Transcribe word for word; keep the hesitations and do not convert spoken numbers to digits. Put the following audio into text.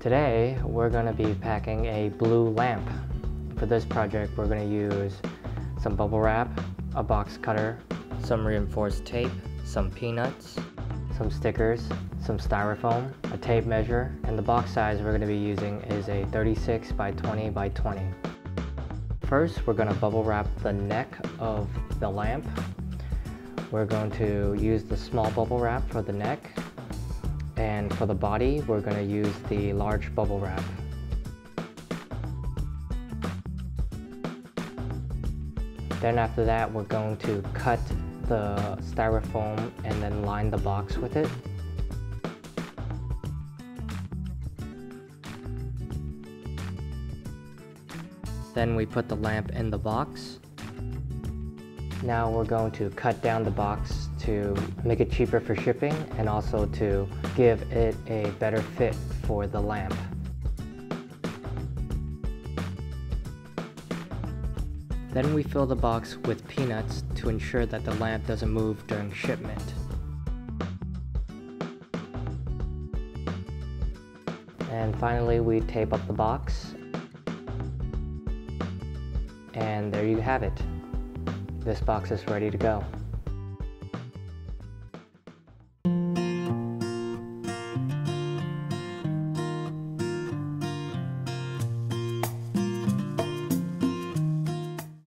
Today we're going to be packing a blue lamp. For this project we're going to use some bubble wrap, a box cutter, some reinforced tape, some peanuts, some stickers, some styrofoam, a tape measure, and the box size we're going to be using is a thirty-six by twenty by twenty. First we're going to bubble wrap the neck of the lamp. We're going to use the small bubble wrap for the neck. And for the body, we're going to use the large bubble wrap. Then after that, we're going to cut the styrofoam and then line the box with it. Then we put the lamp in the box. Now we're going to cut down the box to make it cheaper for shipping and also to give it a better fit for the lamp. Then we fill the box with peanuts to ensure that the lamp doesn't move during shipment. And finally we tape up the box. And there you have it. This box is ready to go.